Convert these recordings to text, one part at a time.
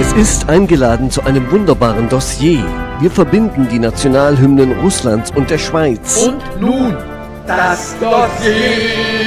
Es ist eingeladen zu einem wunderbaren Dossier. Wir verbinden die Nationalhymnen Russlands und der Schweiz. Und nun das Dossier.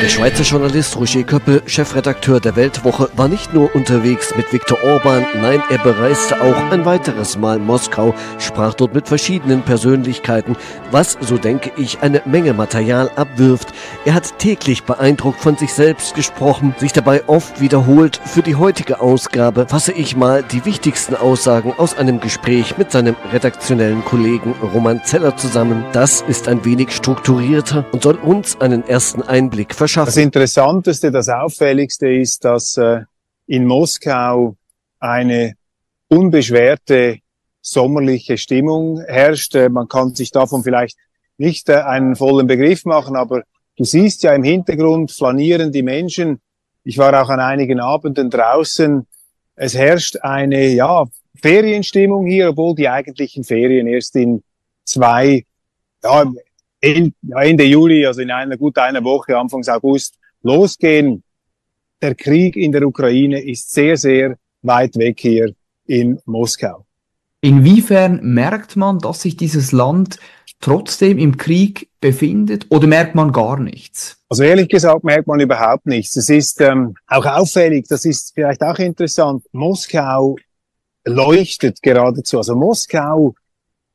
Der Schweizer Journalist Roger Köppel, Chefredakteur der Weltwoche, war nicht nur unterwegs mit Viktor Orban, nein, er bereiste auch ein weiteres Mal Moskau, sprach dort mit verschiedenen Persönlichkeiten, was, so denke ich, eine Menge Material abwirft. Er hat täglich beeindruckt von sich selbst gesprochen, sich dabei oft wiederholt. Für die heutige Ausgabe fasse ich mal die wichtigsten Aussagen aus einem Gespräch mit seinem redaktionellen Kollegen Roman Zeller zusammen. Das ist ein wenig strukturierter und soll uns einen ersten Einblick verschaffen. Das Interessanteste, das Auffälligste ist, dass in Moskau eine unbeschwerte sommerliche Stimmung herrscht. Man kann sich davon vielleicht nicht einen vollen Begriff machen, aber du siehst ja im Hintergrund flanieren die Menschen. Ich war auch an einigen Abenden draußen. Es herrscht eine Ferienstimmung hier, obwohl die eigentlichen Ferien erst in Ende Juli, also in gut einer Woche, Anfang August, losgehen. Der Krieg in der Ukraine ist sehr, sehr weit weg hier in Moskau. Inwiefern merkt man, dass sich dieses Land trotzdem im Krieg befindet, oder merkt man gar nichts? Also ehrlich gesagt merkt man überhaupt nichts. Es ist auch auffällig, das ist vielleicht auch interessant, Moskau leuchtet geradezu. Also Moskau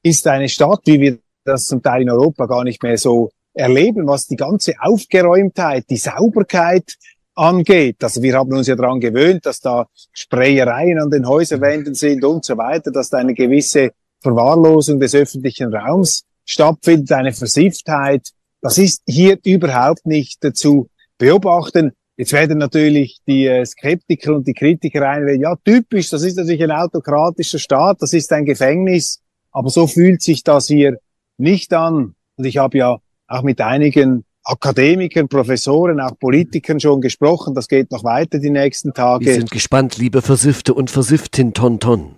ist eine Stadt, wie wir das zum Teil in Europa gar nicht mehr so erleben, was die ganze Aufgeräumtheit, die Sauberkeit angeht. Also wir haben uns ja daran gewöhnt, dass da Sprayereien an den Häuserwänden sind und so weiter, dass da eine gewisse Verwahrlosung des öffentlichen Raums stattfindet, eine Versifftheit. Das ist hier überhaupt nicht zu beobachten. Jetzt werden natürlich die Skeptiker und die Kritiker einwenden, ja typisch, das ist natürlich ein autokratischer Staat, das ist ein Gefängnis, aber so fühlt sich das hier nicht an. Und ich habe ja auch mit einigen Akademikern, Professoren, auch Politikern schon gesprochen. Das geht noch weiter die nächsten Tage. Wir sind gespannt, liebe Versiffte und Versifftin Tonton.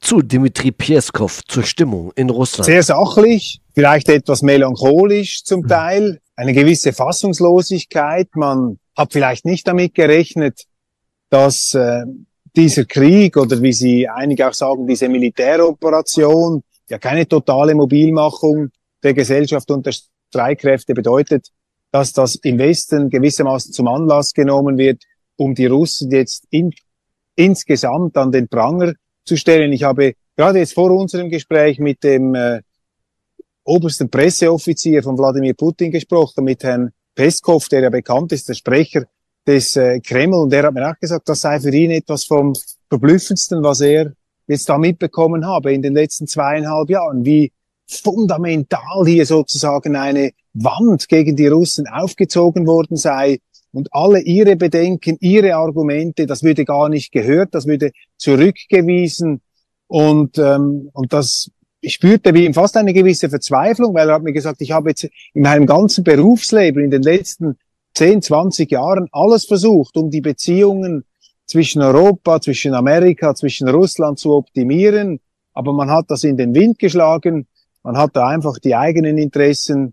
Zu Dmitri Peskow, zur Stimmung in Russland. Sehr sachlich, vielleicht etwas melancholisch zum Teil. Eine gewisse Fassungslosigkeit. Man hat vielleicht nicht damit gerechnet, dass dieser Krieg oder wie sie einige auch sagen, diese Militäroperation ja keine totale Mobilmachung der Gesellschaft und der Streitkräfte bedeutet, dass das im Westen gewissermaßen zum Anlass genommen wird, um die Russen jetzt insgesamt an den Pranger zu stellen. Ich habe gerade jetzt vor unserem Gespräch mit dem obersten Presseoffizier von Wladimir Putin gesprochen, mit Herrn Peskow, der ja bekannt ist, der Sprecher des Kreml. Und der hat mir auch gesagt, das sei für ihn etwas vom Verblüffendsten, was er jetzt da mitbekommen habe in den letzten 2,5 Jahren, wie fundamental hier sozusagen eine Wand gegen die Russen aufgezogen worden sei und alle ihre Bedenken, ihre Argumente, das würde gar nicht gehört, das würde zurückgewiesen und das, ich spürte wie ihm fast eine gewisse Verzweiflung, weil er hat mir gesagt, ich habe jetzt in meinem ganzen Berufsleben in den letzten 10, 20 Jahren alles versucht, um die Beziehungen zwischen Europa, zwischen Amerika, zwischen Russland zu optimieren. Aber man hat das in den Wind geschlagen. Man hat da einfach die eigenen Interessen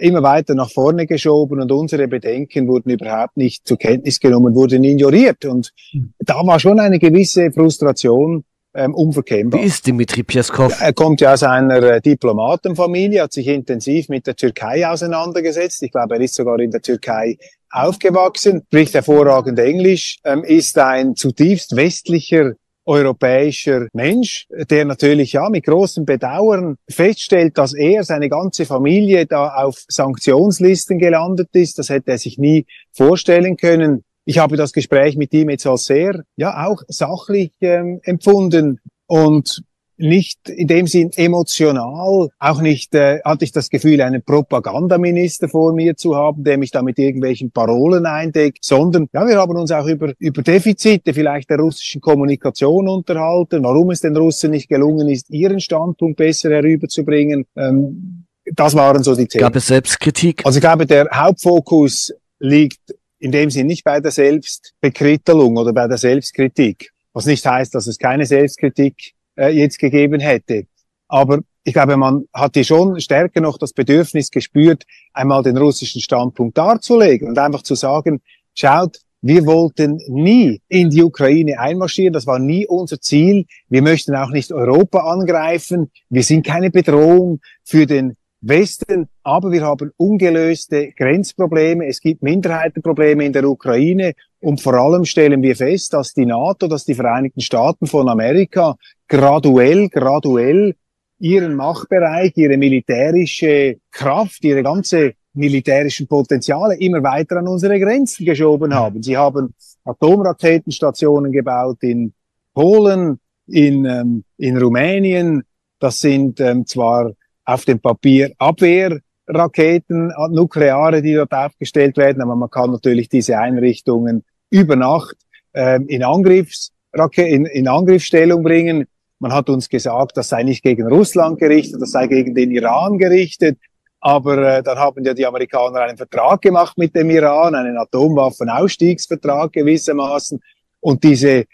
immer weiter nach vorne geschoben und unsere Bedenken wurden überhaupt nicht zur Kenntnis genommen, wurden ignoriert. Und da war schon eine gewisse Frustration unverkennbar. Wie ist Dmitri Peskow? Er kommt ja aus einer Diplomatenfamilie, hat sich intensiv mit der Türkei auseinandergesetzt. Ich glaube, er ist sogar in der Türkei aufgewachsen, spricht hervorragend Englisch, ist ein zutiefst westlicher europäischer Mensch, der natürlich ja mit großem Bedauern feststellt, dass er, seine ganze Familie da auf Sanktionslisten gelandet ist. Das hätte er sich nie vorstellen können. Ich habe das Gespräch mit ihm jetzt als sehr, auch sachlich empfunden und nicht in dem Sinn emotional, auch nicht hatte ich das Gefühl, einen Propagandaminister vor mir zu haben, der mich da mit irgendwelchen Parolen eindeckt, sondern wir haben uns auch über Defizite vielleicht der russischen Kommunikation unterhalten, warum es den Russen nicht gelungen ist, ihren Standpunkt besser herüberzubringen. Das waren so die Themen. Gab es Selbstkritik? Also ich glaube, der Hauptfokus liegt in dem Sinn nicht bei der Selbstbekrittelung oder bei der Selbstkritik, was nicht heißt, dass es keine Selbstkritik jetzt gegeben hätte. Aber ich glaube, man hat hier schon stärker noch das Bedürfnis gespürt, einmal den russischen Standpunkt darzulegen und einfach zu sagen, schaut, wir wollten nie in die Ukraine einmarschieren, das war nie unser Ziel. Wir möchten auch nicht Europa angreifen, wir sind keine Bedrohung für den Westen, aber wir haben ungelöste Grenzprobleme, es gibt Minderheitenprobleme in der Ukraine und vor allem stellen wir fest, dass die NATO, dass die Vereinigten Staaten von Amerika graduell ihren Machtbereich, ihre militärische Kraft, ihre ganze militärischen Potenziale immer weiter an unsere Grenzen geschoben haben. Sie haben Atomraketenstationen gebaut in Polen, in Rumänien. Das sind zwar auf dem Papier Abwehrraketen, nukleare, die dort aufgestellt werden, aber man kann natürlich diese Einrichtungen über Nacht in Angriffsstellung bringen. Man hat uns gesagt, das sei nicht gegen Russland gerichtet, das sei gegen den Iran gerichtet. Aber dann haben ja die Amerikaner einen Vertrag gemacht mit dem Iran, einen Atomwaffenausstiegsvertrag gewissermaßen. Und diese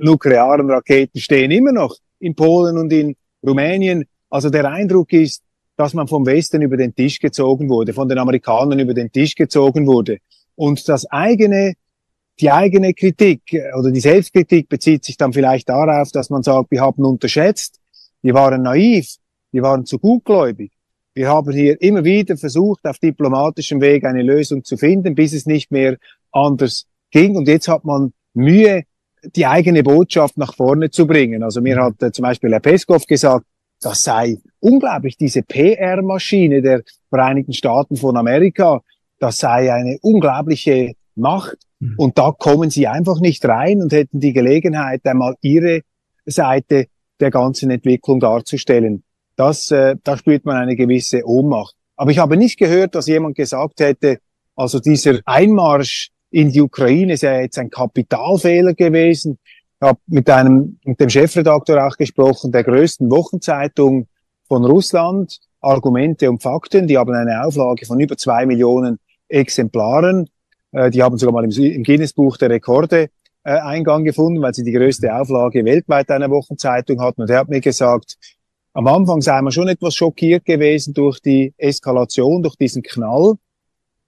nuklearen Raketen stehen immer noch in Polen und in Rumänien. Also der Eindruck ist, dass man vom Westen über den Tisch gezogen wurde, von den Amerikanern über den Tisch gezogen wurde. Und die eigene Kritik oder die Selbstkritik bezieht sich dann vielleicht darauf, dass man sagt, wir haben unterschätzt, wir waren naiv, wir waren zu gutgläubig. Wir haben hier immer wieder versucht, auf diplomatischem Weg eine Lösung zu finden, bis es nicht mehr anders ging. Und jetzt hat man Mühe, die eigene Botschaft nach vorne zu bringen. Also mir hat zum Beispiel Herr Peskow gesagt, das sei unglaublich, diese PR-Maschine der Vereinigten Staaten von Amerika, das sei eine unglaubliche Macht. Und da kommen sie einfach nicht rein und hätten die Gelegenheit, einmal ihre Seite der ganzen Entwicklung darzustellen. Da spürt man eine gewisse Ohnmacht. Aber ich habe nicht gehört, dass jemand gesagt hätte, also dieser Einmarsch in die Ukraine sei jetzt ein Kapitalfehler gewesen. Ich habe mit dem Chefredakteur auch gesprochen, der größten Wochenzeitung von Russland, Argumente und Fakten. Die haben eine Auflage von über 2 Millionen Exemplaren. Die haben sogar mal im Guinness-Buch der Rekorde Eingang gefunden, weil sie die größte Auflage weltweit einer Wochenzeitung hatten. Und er hat mir gesagt, am Anfang sei man schon etwas schockiert gewesen durch die Eskalation, durch diesen Knall.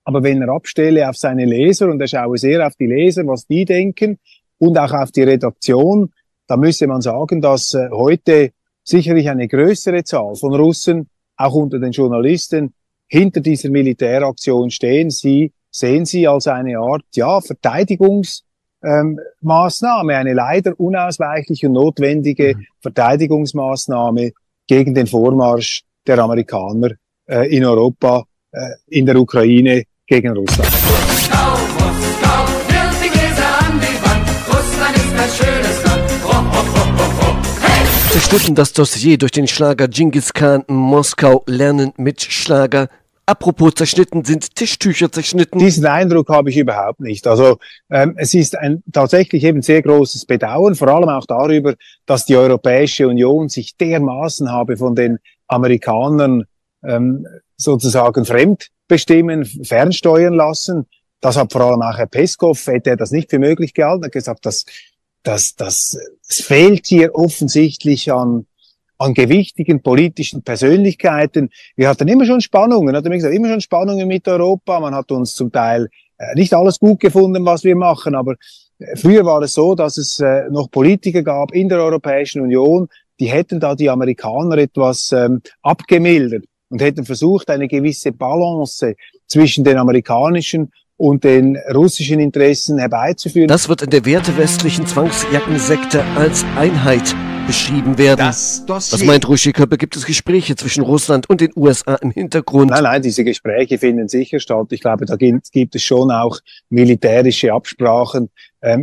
Aber wenn er abstelle auf seine Leser, und er schaue sehr auf die Leser, was die denken, und auch auf die Redaktion, da müsse man sagen, dass heute sicherlich eine größere Zahl von Russen, auch unter den Journalisten, hinter dieser Militäraktion stehen. Sie sehen sie als eine Art, ja, Verteidigungsmaßnahme, eine leider unausweichliche und notwendige Verteidigungsmaßnahme gegen den Vormarsch der Amerikaner in Europa, in der Ukraine gegen Russland. Moskau, Moskau, wirf die Gläser an die Wand. Russland ist ein schönes Land. Rom, rom, rom, rom, rom. Hey! Wir schlucken das Dossier durch den Schlager Dschingis Khan Moskau lernen mit Schlager. Apropos zerschnitten, sind Tischtücher zerschnitten? Diesen Eindruck habe ich überhaupt nicht. Also es ist ein tatsächlich eben sehr großes Bedauern, vor allem auch darüber, dass die Europäische Union sich dermaßen habe von den Amerikanern sozusagen fremdbestimmen, fernsteuern lassen. Das hat vor allem auch Herr Peskow, hätte er das nicht für möglich gehalten, hat gesagt, es fehlt hier offensichtlich an gewichtigen politischen Persönlichkeiten. Wir hatten immer schon Spannungen, hat er mir gesagt, immer schon Spannungen mit Europa. Man hat uns zum Teil nicht alles gut gefunden, was wir machen, aber früher war es so, dass es noch Politiker gab in der Europäischen Union, die hätten da die Amerikaner etwas abgemildert und hätten versucht, eine gewisse Balance zwischen den amerikanischen und den russischen Interessen herbeizuführen. Das wird in der wertewestlichen Zwangsjackensekte als Einheit beschrieben werden. Was meint Roger Köppel? Gibt es Gespräche zwischen Russland und den USA im Hintergrund? Nein, diese Gespräche finden sicher statt. Ich glaube, da gibt es schon auch militärische Absprachen,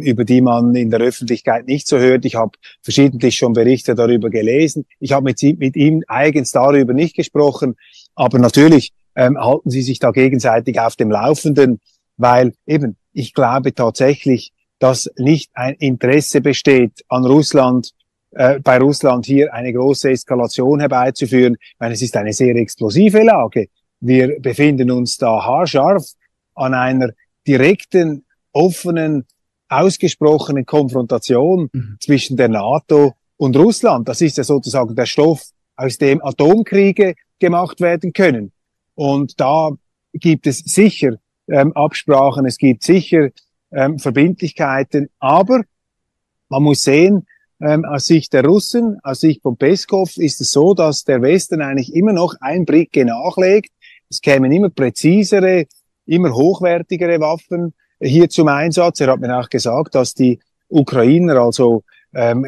über die man in der Öffentlichkeit nicht so hört. Ich habe verschiedentlich schon Berichte darüber gelesen. Ich habe mit ihm eigens darüber nicht gesprochen, aber natürlich halten sie sich da gegenseitig auf dem Laufenden, weil eben, ich glaube tatsächlich, dass nicht ein Interesse besteht an Russland, bei Russland hier eine große Eskalation herbeizuführen. Ich meine, es ist eine sehr explosive Lage. Wir befinden uns da haarscharf an einer direkten, offenen, ausgesprochenen Konfrontation zwischen der NATO und Russland. Das ist ja sozusagen der Stoff, aus dem Atomkriege gemacht werden können. Und da gibt es sicher Absprachen, es gibt sicher Verbindlichkeiten. Aber man muss sehen, aus Sicht der Russen, aus Sicht von Peskow ist es so, dass der Westen eigentlich immer noch ein Bricke nachlegt. Es kämen immer präzisere, immer hochwertigere Waffen hier zum Einsatz. Er hat mir auch gesagt, dass die Ukrainer also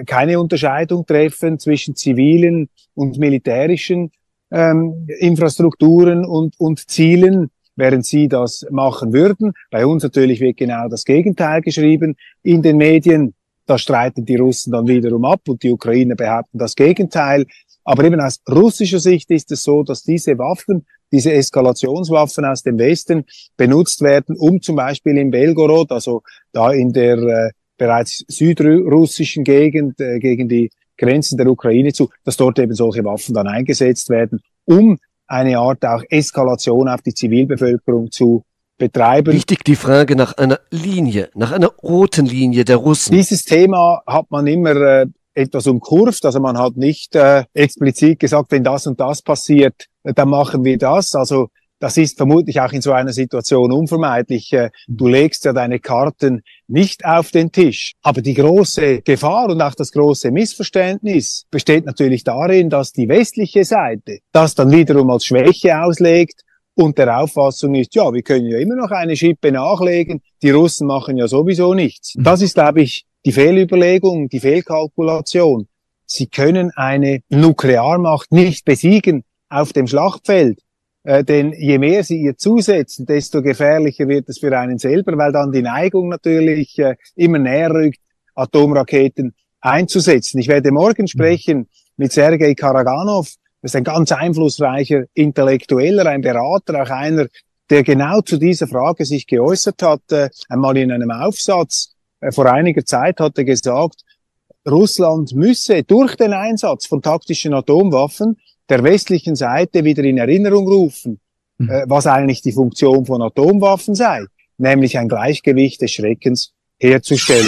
keine Unterscheidung treffen zwischen zivilen und militärischen Infrastrukturen und Zielen, während sie das machen würden. Bei uns natürlich wird genau das Gegenteil geschrieben in den Medien. Da streiten die Russen dann wiederum ab und die Ukrainer behaupten das Gegenteil. Aber eben aus russischer Sicht ist es so, dass diese Waffen, diese Eskalationswaffen aus dem Westen benutzt werden, um zum Beispiel in Belgorod, also da in der bereits südrussischen Gegend, gegen die Grenzen der Ukraine zu, dass dort eben solche Waffen dann eingesetzt werden, um eine Art auch Eskalation auf die Zivilbevölkerung zu betreiben. Wichtig die Frage nach einer Linie, nach einer roten Linie der Russen. Dieses Thema hat man immer etwas umkurvt, also man hat nicht explizit gesagt, wenn das und das passiert, dann machen wir das. Also das ist vermutlich auch in so einer Situation unvermeidlich. Du legst ja deine Karten nicht auf den Tisch. Aber die große Gefahr und auch das große Missverständnis besteht natürlich darin, dass die westliche Seite das dann wiederum als Schwäche auslegt und der Auffassung ist, ja, wir können ja immer noch eine Schippe nachlegen, die Russen machen ja sowieso nichts. Das ist, glaube ich, die Fehlüberlegung, die Fehlkalkulation. Sie können eine Nuklearmacht nicht besiegen auf dem Schlachtfeld. Denn je mehr sie ihr zusetzen, desto gefährlicher wird es für einen selber, weil dann die Neigung natürlich immer näher rückt, Atomraketen einzusetzen. Ich werde morgen sprechen mit Sergei Karaganow. Das ist ein ganz einflussreicher Intellektueller, ein Berater, auch einer, der genau zu dieser Frage sich geäußert hat. Einmal in einem Aufsatz vor einiger Zeit hat er gesagt, Russland müsse durch den Einsatz von taktischen Atomwaffen der westlichen Seite wieder in Erinnerung rufen, was eigentlich die Funktion von Atomwaffen sei, nämlich ein Gleichgewicht des Schreckens herzustellen.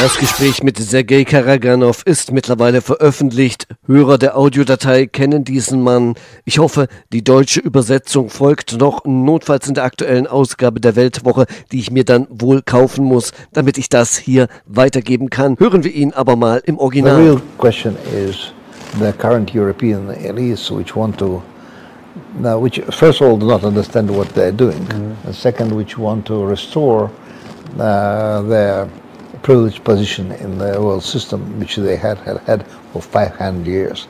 Das Gespräch mit Sergei Karaganow ist mittlerweile veröffentlicht. Hörer der Audiodatei kennen diesen Mann. Ich hoffe, die deutsche Übersetzung folgt noch, notfalls in der aktuellen Ausgabe der Weltwoche, die ich mir dann wohl kaufen muss, damit ich das hier weitergeben kann. Hören wir ihn aber mal im Original. The real question is the current European elites which want to, which first of all do not understand what they're doing, and second which want to restore their privileged position in the world system, which they had for 500 years.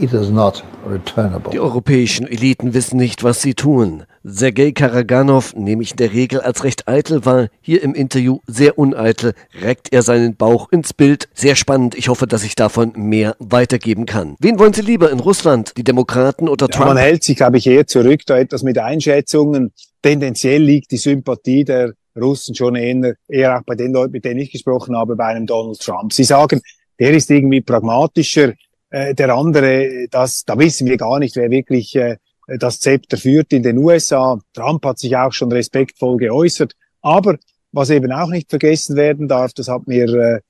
It is not returnable. Die europäischen Eliten wissen nicht, was sie tun. Sergei Karaganow, nehme ich in der Regel als recht eitel wahr, hier im Interview sehr uneitel, reckt er seinen Bauch ins Bild. Sehr spannend, ich hoffe, dass ich davon mehr weitergeben kann. Wen wollen Sie lieber in Russland, die Demokraten oder Trump? Ja, man hält sich, glaube ich, eher zurück, da etwas mit Einschätzungen. Tendenziell liegt die Sympathie der Russen schon eher auch bei den Leuten, mit denen ich gesprochen habe, bei einem Donald Trump. Sie sagen, der ist irgendwie pragmatischer, der andere, da wissen wir gar nicht, wer wirklich das Zepter führt in den USA. Trump hat sich auch schon respektvoll geäußert. Aber was eben auch nicht vergessen werden darf, das hat mir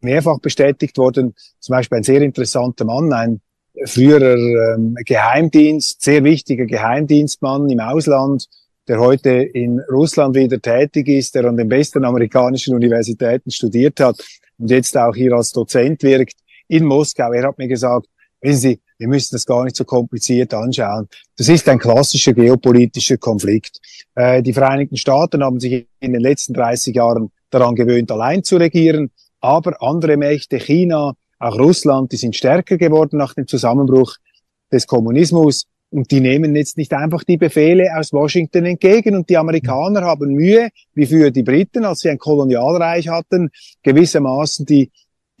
mehrfach bestätigt worden, zum Beispiel ein sehr interessanter Mann, ein früherer Geheimdienst, sehr wichtiger Geheimdienstmann im Ausland, der heute in Russland wieder tätig ist, der an den besten amerikanischen Universitäten studiert hat und jetzt auch hier als Dozent wirkt in Moskau. Er hat mir gesagt, wissen Sie, wir müssen das gar nicht so kompliziert anschauen. Das ist ein klassischer geopolitischer Konflikt. Die Vereinigten Staaten haben sich in den letzten 30 Jahren daran gewöhnt, allein zu regieren, aber andere Mächte, China, auch Russland, die sind stärker geworden nach dem Zusammenbruch des Kommunismus. Und die nehmen jetzt nicht einfach die Befehle aus Washington entgegen. Und die Amerikaner haben Mühe, wie für die Briten, als sie ein Kolonialreich hatten, gewissermaßen die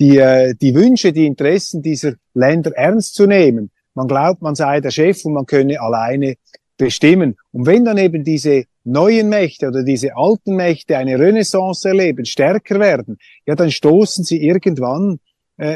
Wünsche, die Interessen dieser Länder ernst zu nehmen. Man glaubt, man sei der Chef und man könne alleine bestimmen. Und wenn dann eben diese neuen Mächte oder diese alten Mächte eine Renaissance erleben, stärker werden, ja, dann stoßen sie irgendwann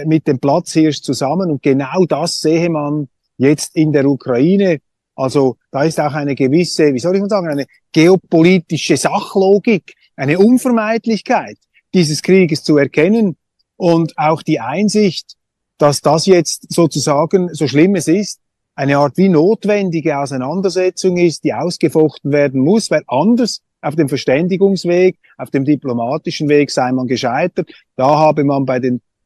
mit dem Platzhirsch zusammen. Und genau das sehe man jetzt in der Ukraine. Also da ist auch eine gewisse, wie soll ich mal sagen, eine geopolitische Sachlogik, eine Unvermeidlichkeit dieses Krieges zu erkennen und auch die Einsicht, dass das jetzt sozusagen, so schlimm es ist, eine Art wie notwendige Auseinandersetzung ist, die ausgefochten werden muss, weil anders auf dem Verständigungsweg, auf dem diplomatischen Weg sei man gescheitert. Da habe man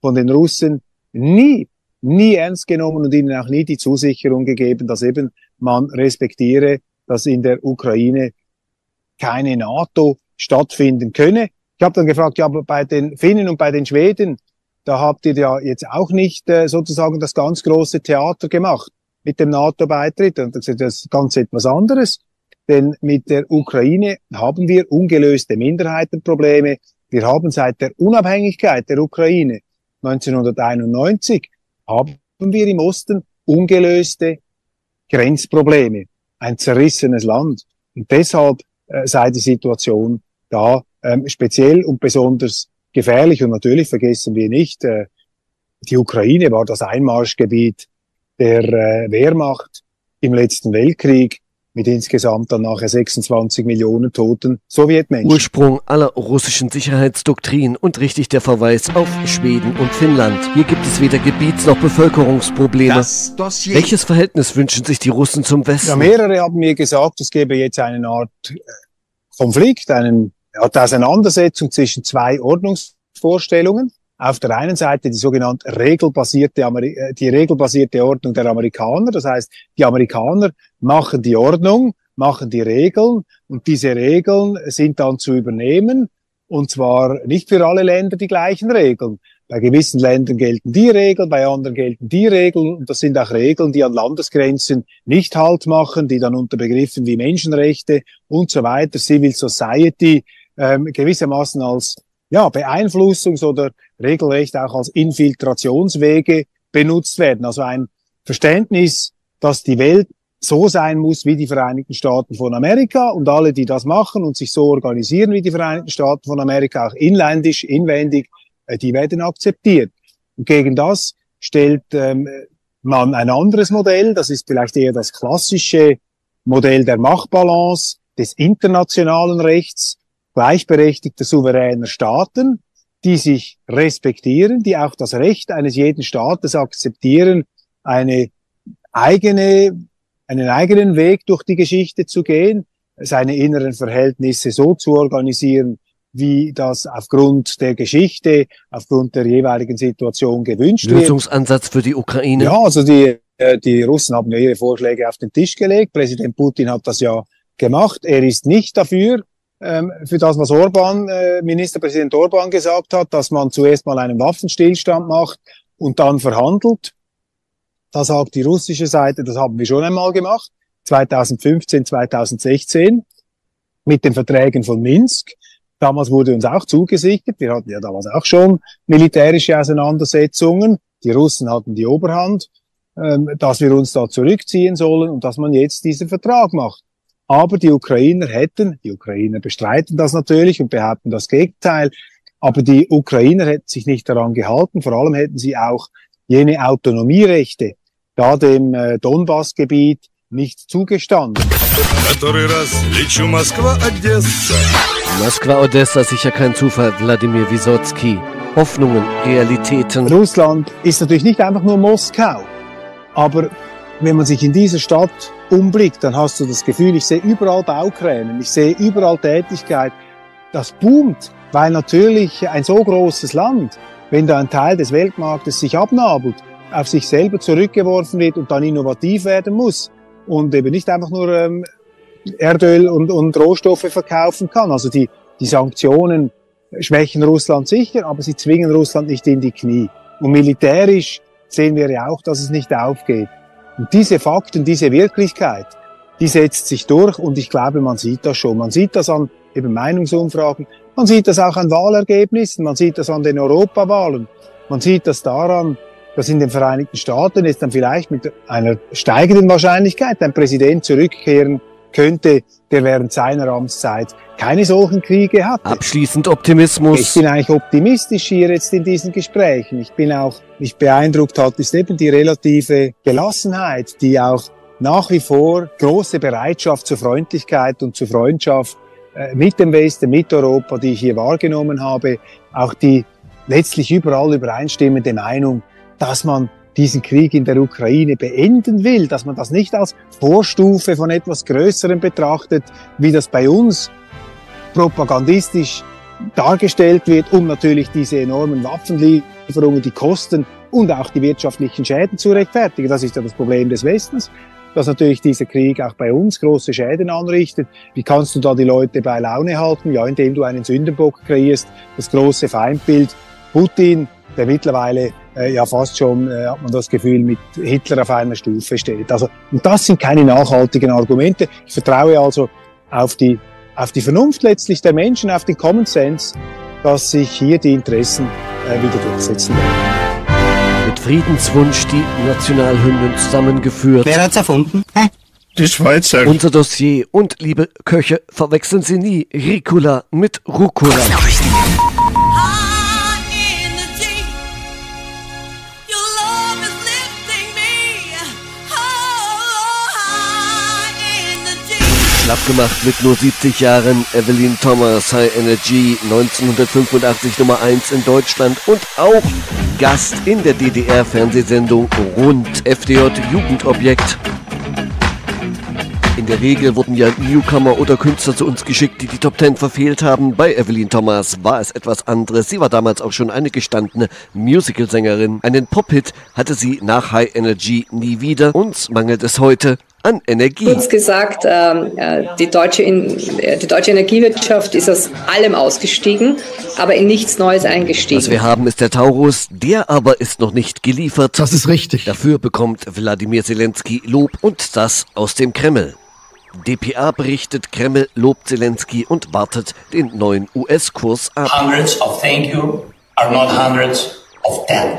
von den Russen nie ernst genommen und ihnen auch nie die Zusicherung gegeben, dass eben man respektiere, dass in der Ukraine keine NATO stattfinden könne. Ich habe dann gefragt, ja, aber bei den Finnen und bei den Schweden, da habt ihr ja jetzt auch nicht sozusagen das ganz große Theater gemacht mit dem NATO-Beitritt. Und das ist ganz etwas anderes, denn mit der Ukraine haben wir ungelöste Minderheitenprobleme. Wir haben seit der Unabhängigkeit der Ukraine 1991 haben wir im Osten ungelöste Grenzprobleme, ein zerrissenes Land. Und deshalb sei die Situation da speziell und besonders gefährlich. Und natürlich vergessen wir nicht, die Ukraine war das Einmarschgebiet der Wehrmacht im letzten Weltkrieg mit insgesamt dann nachher 26 Millionen toten Sowjetmenschen. Ursprung aller russischen Sicherheitsdoktrin und richtig der Verweis auf Schweden und Finnland. Hier gibt es weder Gebiets- noch Bevölkerungsprobleme. Welches Verhältnis wünschen sich die Russen zum Westen? Ja, mehrere haben mir gesagt, es gäbe jetzt eine Art Konflikt, eine Auseinandersetzung zwischen zwei Ordnungsvorstellungen. Auf der einen Seite die sogenannte regelbasierte Ordnung der Amerikaner. Das heißt, die Amerikaner machen die Ordnung, machen die Regeln und diese Regeln sind dann zu übernehmen. Und zwar nicht für alle Länder die gleichen Regeln. Bei gewissen Ländern gelten die Regeln, bei anderen gelten die Regeln. Und das sind auch Regeln, die an Landesgrenzen nicht Halt machen, die dann unter Begriffen wie Menschenrechte und so weiter, Civil Society, gewissermaßen als Beeinflussungs- oder regelrecht auch als Infiltrationswege benutzt werden. Also ein Verständnis, dass die Welt so sein muss wie die Vereinigten Staaten von Amerika und alle, die das machen und sich so organisieren wie die Vereinigten Staaten von Amerika, auch inländisch, inwendig, die werden akzeptiert. Und gegen das stellt man ein anderes Modell, das ist vielleicht eher das klassische Modell der Machtbalance, des internationalen Rechts, gleichberechtigter souveräner Staaten, die sich respektieren, die auch das Recht eines jeden Staates akzeptieren, einen eigenen Weg durch die Geschichte zu gehen, seine inneren Verhältnisse so zu organisieren, wie das aufgrund der Geschichte, aufgrund der jeweiligen Situation gewünscht wird. Lösungsansatz für die Ukraine? Ja, also die Russen haben ja ihre Vorschläge auf den Tisch gelegt. Präsident Putin hat das ja gemacht. Er ist nicht dafür, für das, was Ministerpräsident Orban gesagt hat, dass man zuerst mal einen Waffenstillstand macht und dann verhandelt. Da sagt die russische Seite, das haben wir schon einmal gemacht, 2015, 2016, mit den Verträgen von Minsk. Damals wurde uns auch zugesichert, wir hatten ja damals auch schon militärische Auseinandersetzungen, die Russen hatten die Oberhand, dass wir uns da zurückziehen sollen und dass man jetzt diesen Vertrag macht. Aber die Ukrainer bestreiten das natürlich und behaupten das Gegenteil, aber die Ukrainer hätten sich nicht daran gehalten, vor allem hätten sie auch jene Autonomierechte, da dem Donbassgebiet nicht zugestanden. Moskau-Odessa, sicher kein Zufall, Wladimir Wisotzki. Hoffnungen, Realitäten. Russland ist natürlich nicht einfach nur Moskau, aber wenn man sich in dieser Stadt umblickt, dann hast du das Gefühl, ich sehe überall Baukränen, ich sehe überall Tätigkeit. Das boomt, weil natürlich ein so großes Land, wenn da ein Teil des Weltmarktes sich abnabelt, auf sich selber zurückgeworfen wird und dann innovativ werden muss und eben nicht einfach nur Erdöl und Rohstoffe verkaufen kann. Also die Sanktionen schwächen Russland sicher, aber sie zwingen Russland nicht in die Knie. Und militärisch sehen wir ja auch, dass es nicht aufgeht. Und diese Fakten, diese Wirklichkeit, die setzt sich durch und ich glaube, man sieht das schon. Man sieht das an eben Meinungsumfragen, man sieht das auch an Wahlergebnissen, man sieht das an den Europawahlen, man sieht das daran, dass in den Vereinigten Staaten jetzt dann vielleicht mit einer steigenden Wahrscheinlichkeit ein Präsident zurückkehren könnte, der während seiner Amtszeit keine solchen Kriege hatte. Abschließend Optimismus. Ich bin eigentlich optimistisch hier jetzt in diesen Gesprächen. Ich bin auch, mich beeindruckt hat, ist eben die relative Gelassenheit, die auch nach wie vor große Bereitschaft zur Freundlichkeit und zur Freundschaft mit dem Westen, mit Europa, die ich hier wahrgenommen habe, auch die letztlich überall übereinstimmende Meinung, dass man diesen Krieg in der Ukraine beenden will, dass man das nicht als Vorstufe von etwas Größerem betrachtet, wie das bei uns propagandistisch dargestellt wird, um natürlich diese enormen Waffenlieferungen, die Kosten und auch die wirtschaftlichen Schäden zu rechtfertigen. Das ist ja das Problem des Westens, dass natürlich dieser Krieg auch bei uns große Schäden anrichtet. Wie kannst du da die Leute bei Laune halten? Ja, indem du einen Sündenbock kreierst, das große Feindbild Putin, der mittlerweile ja fast schon, hat man das Gefühl, mit Hitler auf einer Stufe steht. Also, und das sind keine nachhaltigen Argumente. Ich vertraue also auf die Vernunft letztlich der Menschen, auf den Common Sense, dass sich hier die Interessen wieder durchsetzen werden. Mit Friedenswunsch die Nationalhymnen zusammengeführt. Wer hat's erfunden? Hä? Die Schweizer. Unser Dossier. Und, liebe Köche, verwechseln Sie nie Ricola mit Rucola. Schlapp gemacht mit nur 70 Jahren, Evelyn Thomas, High Energy, 1985 Nummer 1 in Deutschland und auch Gast in der DDR-Fernsehsendung Rund, FDJ Jugendobjekt. In der Regel wurden ja Newcomer oder Künstler zu uns geschickt, die die Top 10 verfehlt haben. Bei Evelyn Thomas war es etwas anderes. Sie war damals auch schon eine gestandene Musicalsängerin. Einen Pop-Hit hatte sie nach High Energy nie wieder. Uns mangelt es heute an Energie. Kurz gesagt, die deutsche Energiewirtschaft ist aus allem ausgestiegen, aber in nichts Neues eingestiegen. Was wir haben, ist der Taurus, der aber ist noch nicht geliefert. Das ist richtig. Dafür bekommt Wladimir Selenskyj Lob und das aus dem Kreml. dpa berichtet, Kreml lobt Selenskyj und wartet den neuen US-Kurs ab. Hundreds of thank you are not hundreds.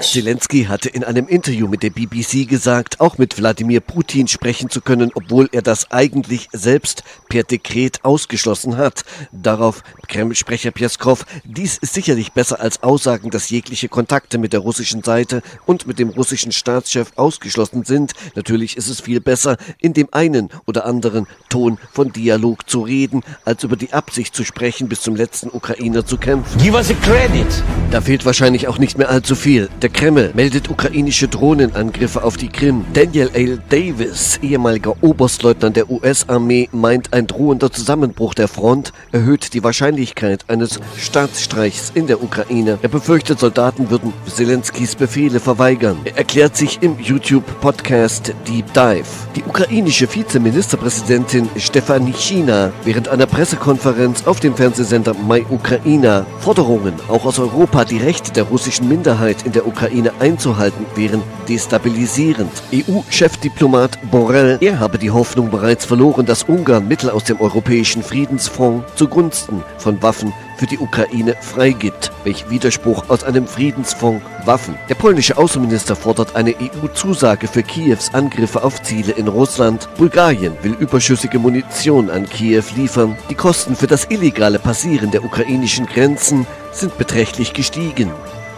Selenskyj hatte in einem Interview mit der BBC gesagt, auch mit Wladimir Putin sprechen zu können, obwohl er das eigentlich selbst per Dekret ausgeschlossen hat. Darauf Kreml-Sprecher Peskow, dies ist sicherlich besser als Aussagen, dass jegliche Kontakte mit der russischen Seite und mit dem russischen Staatschef ausgeschlossen sind. Natürlich ist es viel besser, in dem einen oder anderen Ton von Dialog zu reden, als über die Absicht zu sprechen, bis zum letzten Ukrainer zu kämpfen. Give us a credit. Da fehlt wahrscheinlich auch nicht mehr allzu viel. Der Kreml meldet ukrainische Drohnenangriffe auf die Krim. Daniel L. Davis, ehemaliger Oberstleutnant der US-Armee, meint, ein drohender Zusammenbruch der Front erhöht die Wahrscheinlichkeit eines Staatsstreichs in der Ukraine. Er befürchtet, Soldaten würden Selenskys Befehle verweigern. Er erklärt sich im YouTube-Podcast Deep Dive. Die ukrainische Vizeministerpräsidentin Stefanischina während einer Pressekonferenz auf dem Fernsehsender My Ukraina Forderungen auch aus Europa, die Rechte der russischen Minderheit in der Ukraine einzuhalten, wären destabilisierend. EU-Chefdiplomat Borrell, er habe die Hoffnung bereits verloren, dass Ungarn Mittel aus dem Europäischen Friedensfonds zugunsten von Waffen für die Ukraine freigibt. Welch Widerspruch, aus einem Friedensfonds Waffen. Der polnische Außenminister fordert eine EU-Zusage für Kiews Angriffe auf Ziele in Russland. Bulgarien will überschüssige Munition an Kiew liefern. Die Kosten für das illegale Passieren der ukrainischen Grenzen sind beträchtlich gestiegen.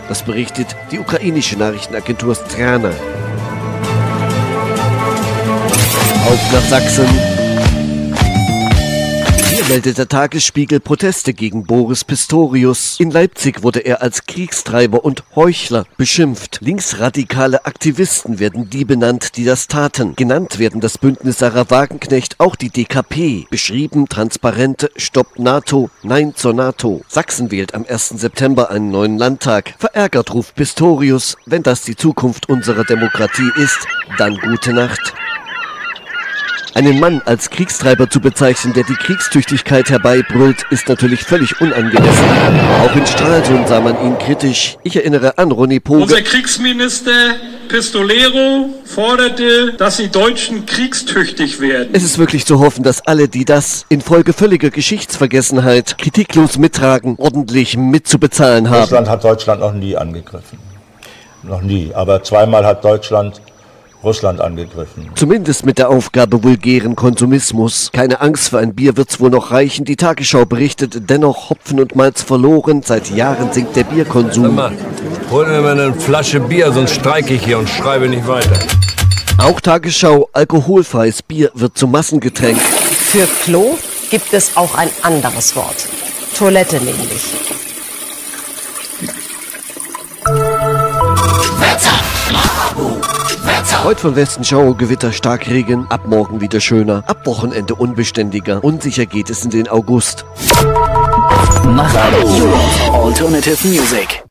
Das berichtet die ukrainische Nachrichtenagentur Strana. Auf nach Sachsen. Hier meldet der Tagesspiegel Proteste gegen Boris Pistorius. In Leipzig wurde er als Kriegstreiber und Heuchler beschimpft. Linksradikale Aktivisten werden die benannt, die das taten. Genannt werden das Bündnis Sarah Wagenknecht, auch die DKP. Beschrieben transparente Stopp NATO, Nein zur NATO. Sachsen wählt am 1. September einen neuen Landtag. Verärgert ruft Pistorius, wenn das die Zukunft unserer Demokratie ist, dann gute Nacht. Einen Mann als Kriegstreiber zu bezeichnen, der die Kriegstüchtigkeit herbeibrüllt, ist natürlich völlig unangemessen. Auch in Stralsund sah man ihn kritisch. Ich erinnere an Ronny Poge. Unser Kriegsminister Pistolero forderte, dass die Deutschen kriegstüchtig werden. Es ist wirklich zu hoffen, dass alle, die das infolge völliger Geschichtsvergessenheit kritiklos mittragen, ordentlich mitzubezahlen haben. Russland hat Deutschland noch nie angegriffen. Noch nie. Aber zweimal hat Deutschland Russland angegriffen. Zumindest mit der Aufgabe vulgären Konsumismus. Keine Angst, für ein Bier wird's wohl noch reichen. Die Tagesschau berichtet, dennoch Hopfen und Malz verloren. Seit Jahren sinkt der Bierkonsum. Mann, hol mir mal eine Flasche Bier, sonst streike ich hier und schreibe nicht weiter. Auch Tagesschau, alkoholfreies Bier wird zum Massengetränk. Für Klo gibt es auch ein anderes Wort. Toilette nämlich. Wetter! Heute von Westen Schau, Gewitter, Starkregen, ab morgen wieder schöner, ab Wochenende unbeständiger, unsicher geht es in den August. Macht Alternative Music.